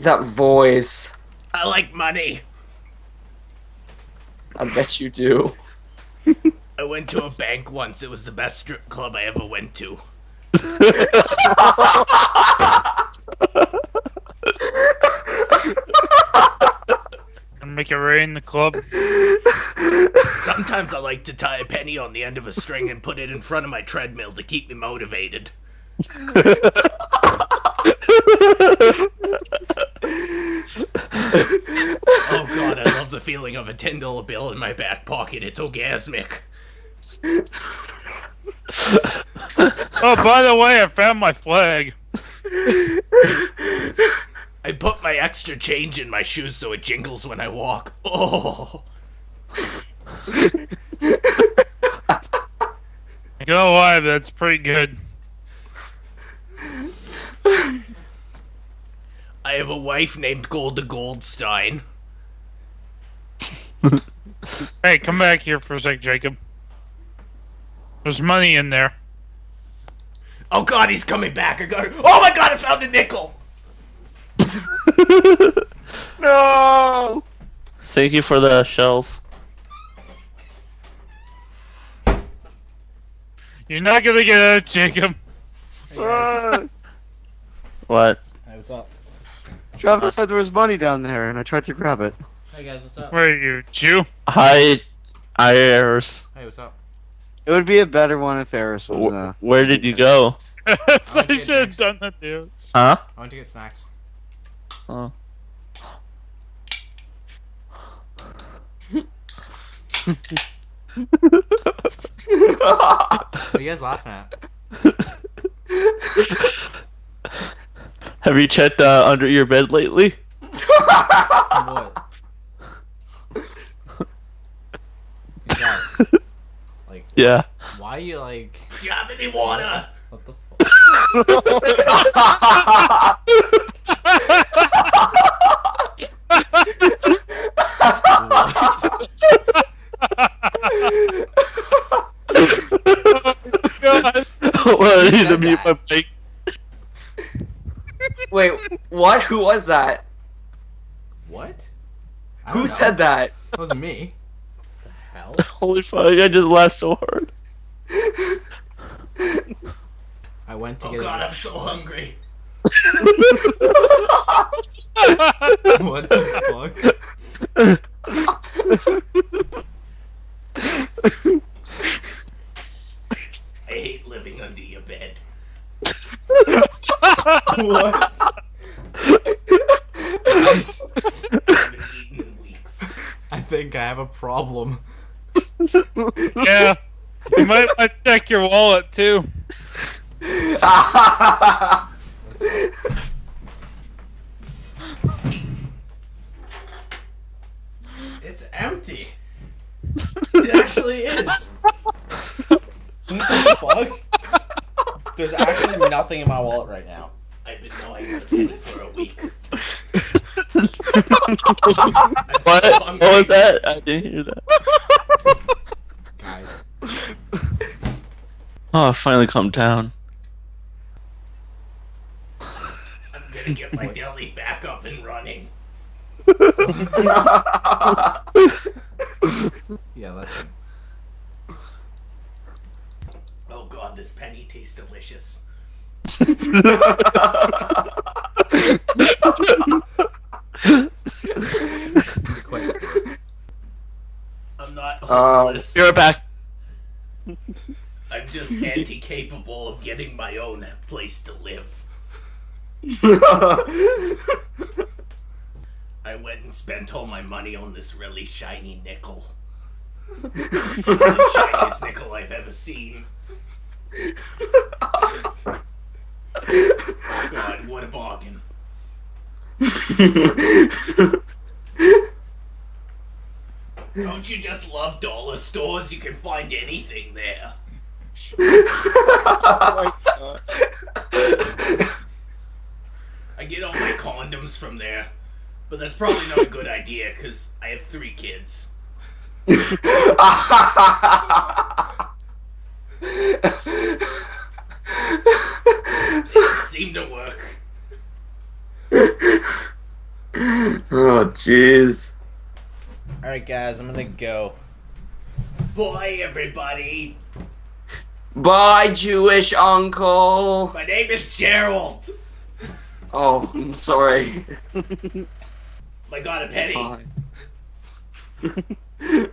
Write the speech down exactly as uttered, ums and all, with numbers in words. That voice. I like money. I bet you do. I went to a bank once. It was the best strip club I ever went to. Make it rain the club. Sometimes I like to tie a penny on the end of a string and put it in front of my treadmill to keep me motivated. Oh god, I love the feeling of a ten dollar bill in my back pocket. It's orgasmic. Oh, by the way, I found my flag. I put my extra change in my shoes so it jingles when I walk. Oh. I don't know why, but that's pretty good. I have a wife named Golda Goldstein. Hey, come back here for a sec, Jacob. There's money in there. Oh god, he's coming back. I got. Oh my god, I found a nickel! No! Thank you for the shells. You're not gonna get out, Jacob. Hey, uh, what? Hey, what's up? Travis said there was money down there, and I tried to grab it. Hey guys, what's up? Where are you, Jew? Hi, Iris. Hey, what's up? It would be a better one if Iris was. Where, uh, where did you go? I, I should have done that, dude. Huh? I went to get snacks. Oh. What are you guys laughing at? Have you checked uh, under your bed lately? What? Exactly. Like, yeah. Why are you like? Do you have any water? What the fuck? I need to mute my mic. Wait, what? Who was that? What? Who know. said that? That was me. What the hell? Holy fuck, I just laughed so hard. I went to oh get god, I'm so hungry. What the fuck? I hate living under your bed. What? Guys, I haven't eaten in weeks. I think I have a problem. Yeah. You might want to check your wallet too. It's empty. It actually is. What the fuck? There's actually nothing in my wallet right now. I've been knowing it for a week. What? So what was that? I didn't hear that. Guys. Oh, I finally calmed down. I'm gonna get my deli back up and running. Yeah, that's it. Oh god, this penny tastes delicious. He's quiet. I'm not homeless. Uh, you're back. I'm just anti-capable of getting my own place to live. I went and spent all my money on this really shiny nickel. It's the shiniest nickel I've ever seen. Oh god, what a bargain. Don't you just love dollar stores? You can find anything there. Oh my god. I get all my condoms from there, but that's probably not a good idea because I have three kids. It didn't seem to work. Oh, jeez. Alright, guys, I'm gonna go. Bye, everybody. Bye, Jewish uncle. My name is Gerald. Oh, I'm sorry. My God, a penny.